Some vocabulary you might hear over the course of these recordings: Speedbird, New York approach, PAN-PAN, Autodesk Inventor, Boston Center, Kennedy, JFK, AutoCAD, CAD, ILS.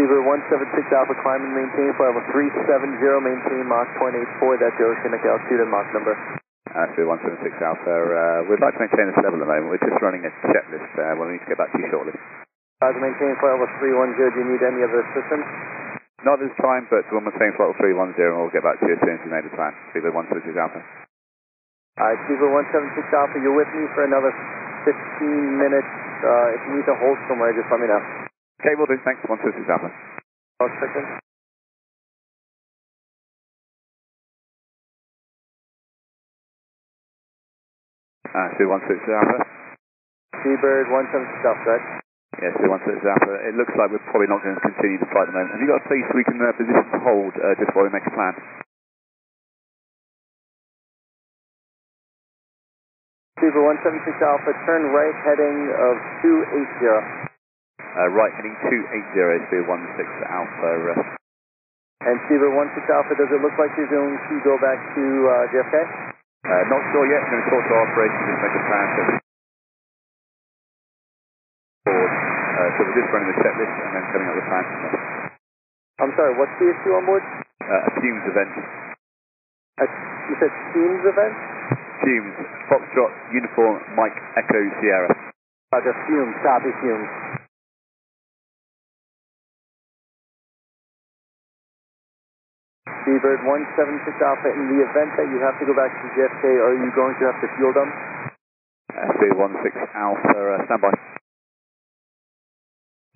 Speedbird 176 Alpha, climb and maintain for level 370, maintain Mach 0.84, that's your oceanic altitude and Mach number. Speedbird 176 Alpha, we'd like to maintain this level at the moment, we're just running a checklist, we'll need to get back to you shortly. Roger, maintain for level 310, do you need any other assistance? Not at this time, but we'll maintain for level 310 and we'll get back to you as soon as we made the plan. Speedbird 176 Alpha. Alright, Speedbird 176 Alpha, you're with me for another 15 minutes, if you need to hold somewhere, just let me know. Okay, will do. Thanks. 166 Alpha. One second. Speed 166 Alpha. Speedbird 176 Alpha, right? Yeah, Speed 166 Alpha. It looks like we're probably not going to continue the flight at the moment. Have you got a place we can position to hold just while we make a plan? Speedbird 176 Alpha, turn right heading of 280. Right heading 280, Speedbird 176 Alpha. And Speedbird 176 Alpha, does it look like you're going to go back to JFK? Not sure yet, I'm going to talk to our operations and make a plan. So we're just running the checklist and then coming up with a plan. I'm sorry, what's the issue on board? A fumes event. You said fumes event? Fumes. Foxtrot, Uniform, Mike, Echo, Sierra. Roger, fumes, copy fumes. Speedbird 176 Alpha, in the event that you have to go back to JFK, are you going to have to fuel dump? Speedbird 176 Alpha, standby.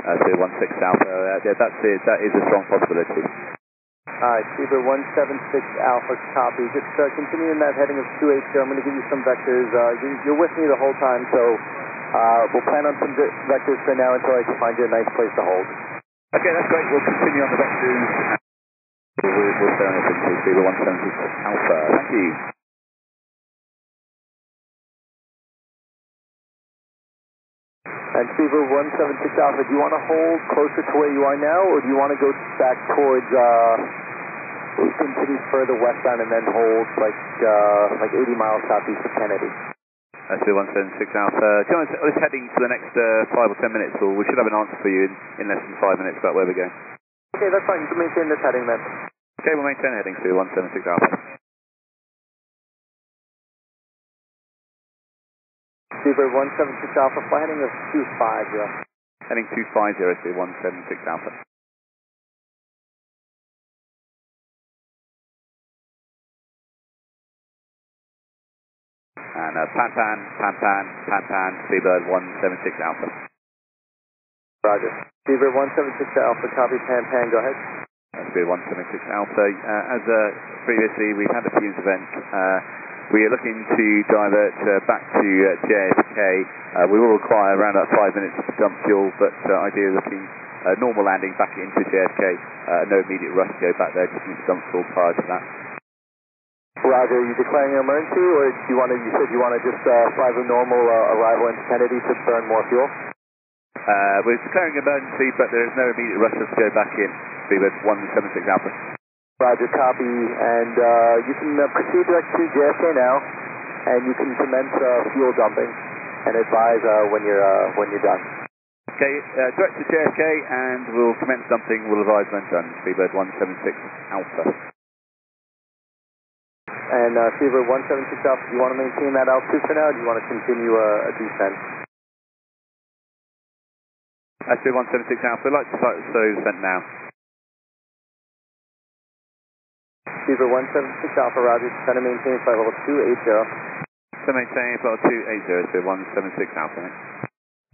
Speedbird 176 Alpha, yeah, that is a strong possibility. Alright, Speedbird 176 Alpha, copy. Just continue in that heading of 280. I'm going to give you some vectors. You're with me the whole time, so we'll plan on some vectors for now until I can find you a nice place to hold. Okay, that's great. We'll continue on the vectors. We'll stay on it to Speedbird 176 Alpha. Thank you. And Speedbird 176 Alpha, do you want to hold closer to where you are now, or do you want to go back towards, continue further westbound and then hold like 80 miles southeast of Kennedy? Speedbird 176 Alpha. Do you want to just heading for the next 5 or 10 minutes, or we should have an answer for you in less than 5 minutes about where we're going. Okay, that's fine. You can maintain this heading then. Okay, we'll maintain heading to 176 Alpha. Speedbird 176 Alpha, fly heading of 250. Heading 250 to 176 Alpha. And PAN-PAN, PAN-PAN, PAN-PAN, Speedbird 176 Alpha. Roger. Speedbird 176 Alpha, copy PAN-PAN, go ahead. Speedbird 176 Alpha, as previously we've had a fumes event, we are looking to divert back to JFK. We will require around about 5 minutes to dump fuel, but ideally looking normal landing back into JFK, no immediate rush to go back there, just need to dump fuel prior to that. Roger, are you declaring an emergency, or do you want to, you said you want to just fly the normal arrival into Kennedy to burn more fuel? We're declaring emergency, but there is no immediate rush to go back in. Speedbird 176 Alpha. Roger, copy. And you can proceed direct to JFK now, and you can commence fuel dumping and advise when you're done. Okay, direct to JFK, and we'll commence dumping. We'll advise when done. Speedbird 176 Alpha. And Speedbird 176 Alpha, do you want to maintain that altitude for now, or do you want to continue a descent? Speedbird 176 Alpha, I'd like to start the slow descent now. Speedbird 176 Alpha, Roger, descend and maintain flight level 280. Descend and maintain flight level 280, Speedbird 176 Alpha.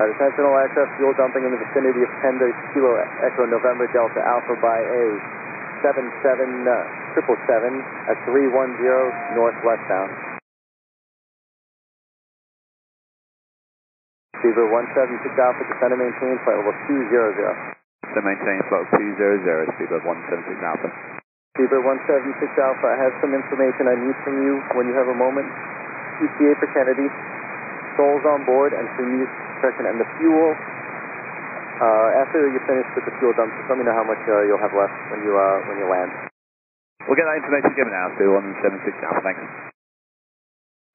Attention all aircraft, fuel dumping in the vicinity of 1030 Kilo Echo November Delta Alpha by A 777 at 310 northwestbound. Speedbird 176 Alpha, descend and maintain flight level 200. Descend and maintain flight level 200, Speedbird 176 Alpha. Speedbird 176 Alpha, I have some information I need from you when you have a moment. ETA for Kennedy, souls on board, and for you, suppression and the fuel. After you're finished with the fuel dump, just let me know how much you'll have left when you land. We'll get that information given out to 176 Alpha, thanks.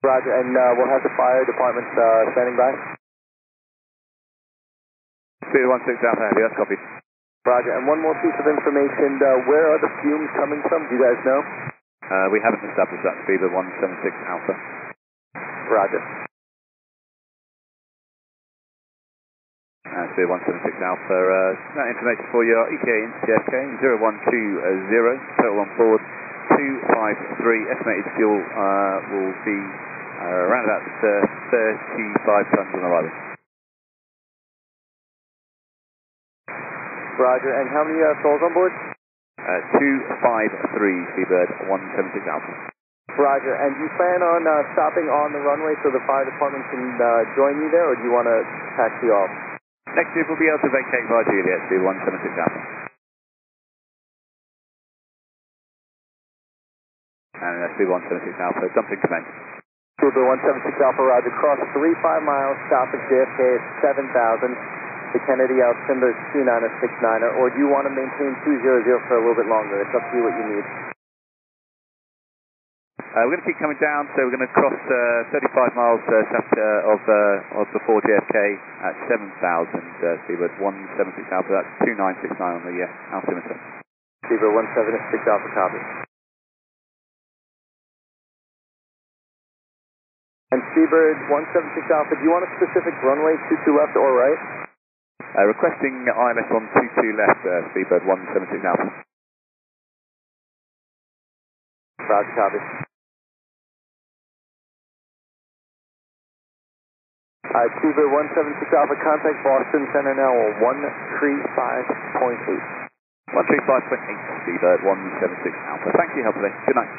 Roger, and we'll have the fire department standing by. Speedbird 176 Alpha, copy. Roger. And one more piece of information. Where are the fumes coming from? Do you guys know? We haven't established that to be the 176 Alpha. Roger. That's the 176 Alpha. That information for your ETA into JFK, 0120, total on board, 253. Estimated fuel will be around about 35 tons on arrival. Roger, and how many souls on board? 253, Speedbird, 176 Alpha. Roger, and do you plan on stopping on the runway so the fire department can join you there, or do you want to taxi off? Next group will be able to vacate by Juliet to 176 Alpha. And that's the 176 Alpha, dumping commence. To the 176 Alpha, Roger, cross 35 miles, stop at JFK at 7,000. The Kennedy out Timber 2969er, or do you want to maintain 200 for a little bit longer? It's up to you what you need. We're going to keep coming down, so we're going to cross 35 miles south of before JFK at 7,000. Speedbird 176 Alpha, that's 2969 on the altimeter. Speedbird 176 Alpha, copy. And Speedbird 176 Alpha, do you want a specific runway, 22 left or right? Requesting ILS on 22 left, Speedbird 176 Alpha. Roger, copy. Speedbird 176 Alpha, contact Boston Center now on 135.8. 135.8, Speedbird 176 Alpha. Thank you, help today. Good night.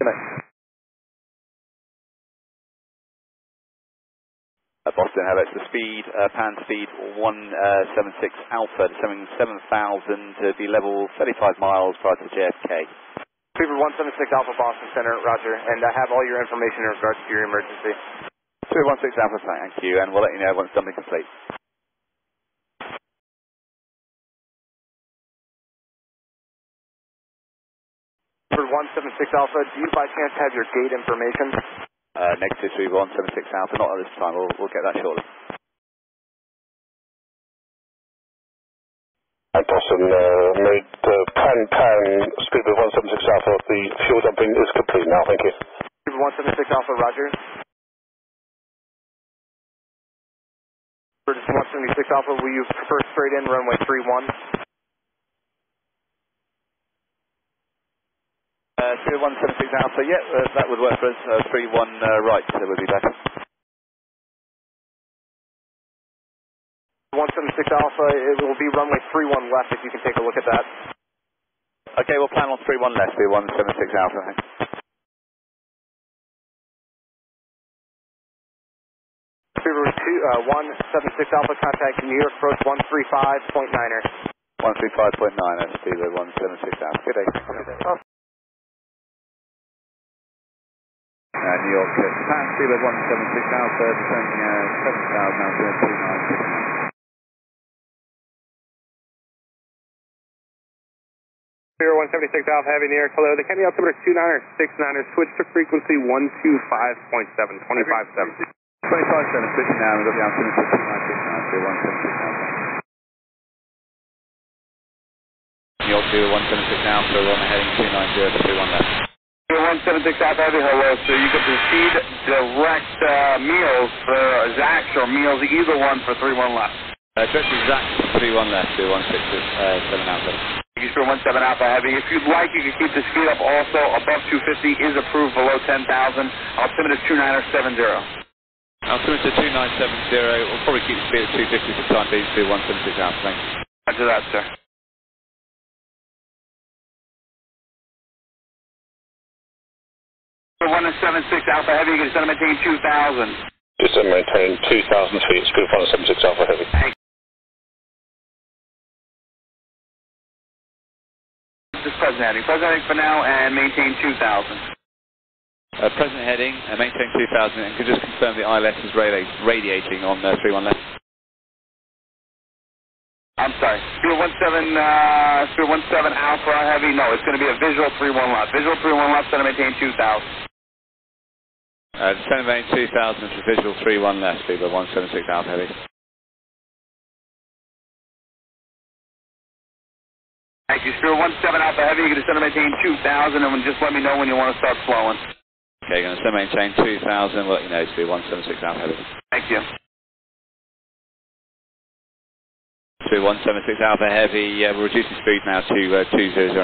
Good night. Boston, hello, it's the speed, PAN speed 176 Alpha, descending 7,000 to be level 35 miles prior to JFK. Speedbird 176 Alpha, Boston Center, Roger, and I have all your information in regards to your emergency. Speedbird 176 Alpha, thank you, and we'll let you know once something complete. Speedbird 176 Alpha, do you by chance have your gate information? Negative 3176 Alpha, not at this time, we'll get that shortly. Boston, made PAN-PAN, Speedbird 176 Alpha, the fuel dumping is complete now, thank you. Speedbird 176 Alpha, Roger. Speedbird 176 Alpha, will you prefer straight in runway 31? Speedbird 176 Alpha, yeah, that would work for us. 31 right, so we'll be back. 176 Alpha, it will be runway 31 left if you can take a look at that. Okay, we'll plan on 31 left, 176 Alpha. Thanks. Speedbird 176 Alpha, contact New York approach 135.9er. 135.9er, Speedbird 176 Alpha. Good day. Good day. New York, PAN, Speedbird 176 Alpha, descending 7,000 now to 2969. Speedbird 176 Alpha, heavy New York, hello. The Kennedy altimeter 2969er, switch to frequency 125.7, 25.7. 25.7, switching now, we've got the altimeter 2969 to 176 Alpha. New York, 176 Alpha, we're on the heading 290 to 21 left. 176 Alpha, hello, so you can proceed direct meals for Zach or meals, either one for 31 left. Direct to Zach, 31 left, 167 Alpha. Thank you, sir, 17 Alpha, heavy. If you'd like, you can keep the speed up also. Above 250 is approved, below 10,000. Altimeter 2970. Altimeter 2970, we'll probably keep the speed at 250 for the time being to 176 Alpha, thanks. Roger that, sir. One and 76 Alpha Heavy, you can descend and maintain 2,000. Descend and maintain 2,000 feet, Speedbird 176 Alpha Heavy. This is present heading. Present heading for now and maintain 2,000. Present heading and maintain 2,000, and could just confirm the ILS is radiating on 31 left. I'm sorry. Speedbird 17 Alpha Heavy, no, it's going to be a visual 31 left. Visual 31 left, descend and maintain 2,000. Descend and maintain 2,000 for visual 31 left, Speedbird 176 Alpha Heavy. Thank you, Spirit 17 Alpha Heavy, you're going to send and maintain 2000 and just let me know when you want to start flowing. Okay, going to send and maintain 2000, we'll let you know, Spirit 176 Alpha Heavy. Thank you. Spirit 176 Alpha Heavy, we're reducing speed now to 200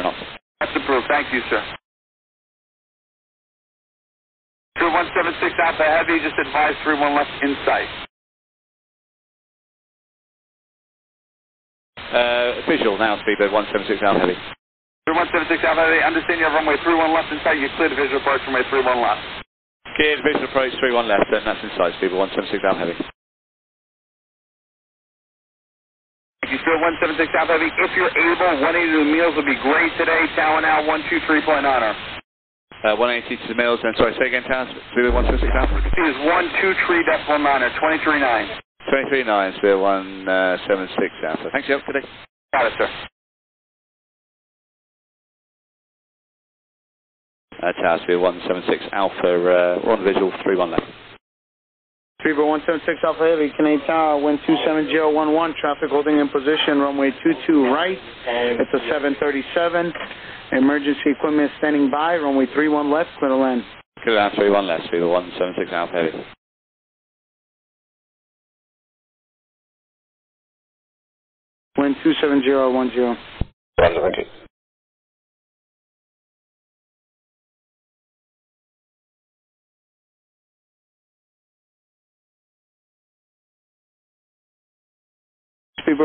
knots. That's approved, thank you, sir. Spirit 176 Alpha Heavy, just advise 31 left in sight. Visual now, Speedbird 176 Alpha Heavy. 176 Alpha Heavy, understand you have runway 31 left in sight, you cleared visual approach runway 31 left. Cleared visual approach 31 left, and that's in sight, Speedbird 176 Alpha Heavy. Thank you, Speedbird 176 Alpha Heavy. If you're able, 180 to the meals would be great today. Tower now, 123.9. 180 to the meals, and sorry, say again, Tower, Speedbird 176 Alpha. It is 123.9 or 23.9. 23.9, Spear 176 Alpha. Thanks, you have a good day. Got it, sir. Tower, Spear 176 Alpha, we're on visual, 31 left. Speedbird 176 Alpha Heavy, Canadian Tower, wind 27011, traffic holding in position, runway 22 right, it's a 737, emergency equipment standing by, runway 31 left, clear to land. Clear to land, 31 left, Speedbird 176 Alpha Heavy. Wind 27010. Speedbird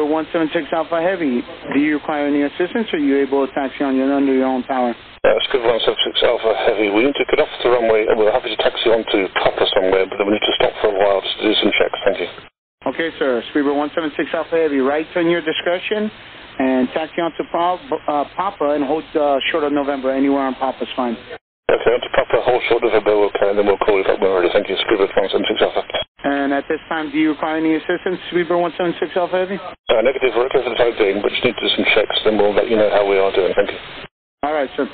176 Alpha Heavy. Do you require any assistance, or are you able to taxi on your under your own power? Speedbird 176 Alpha Heavy. We need to get off the runway, and we're happy to taxi onto proper somewhere, but then we need to stop for a while just to do some checks. Thank you. Okay, sir. Speedbird 176 Alpha Heavy, right on your discretion, and taxi on to Papa and hold short of November. Anywhere on Papa's fine. Okay, on to Papa, hold short of November, okay, and then we'll call you back when we're ready. Thank you, Speedbird 176 Alpha. And at this time, do you require any assistance, Speedbird 176 Alpha Heavy? Negative, we're okay for the time being, but just need to do some checks, then we'll let you know how we are doing. Thank you. All right, sir.